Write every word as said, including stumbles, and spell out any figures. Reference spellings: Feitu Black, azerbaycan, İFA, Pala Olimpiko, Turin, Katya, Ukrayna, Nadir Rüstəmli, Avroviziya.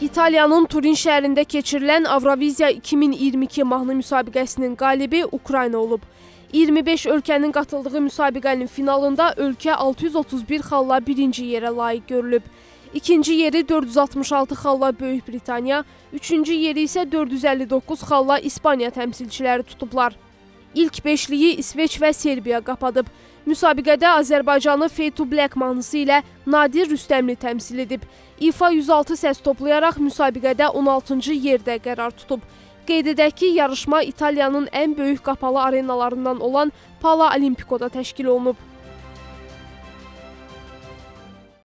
İtalyanın Turin şəhərində keçirilən Avroviziya iki min iyirmi iki mahnı müsabiqəsinin qalibi Ukrayna olub. iyirmi beş ölkənin qatıldığı müsabiqənin finalında ölkə altı yüz otuz bir xalla birinci yerə layiq görülüb. İkinci yeri dörd yüz altmış altı xalla Böyük Britaniya, üçüncü yeri isə dörd yüz əlli doqquz xalla İspaniya təmsilçiləri tutublar. İlk beşliyi İsveç və Serbiya qapadıb. Müsabiqədə Azərbaycanı Feitu Black mahnısı ilə Nadir Rüstəmli təmsil edib. İFA yüz altı səs toplayaraq müsabiqədə on altıncı yerdə qərar tutub. Qeyd edək ki, yarışma İtaliyanın ən böyük qapalı arenalarından olan Pala Olimpikoda təşkil olunub.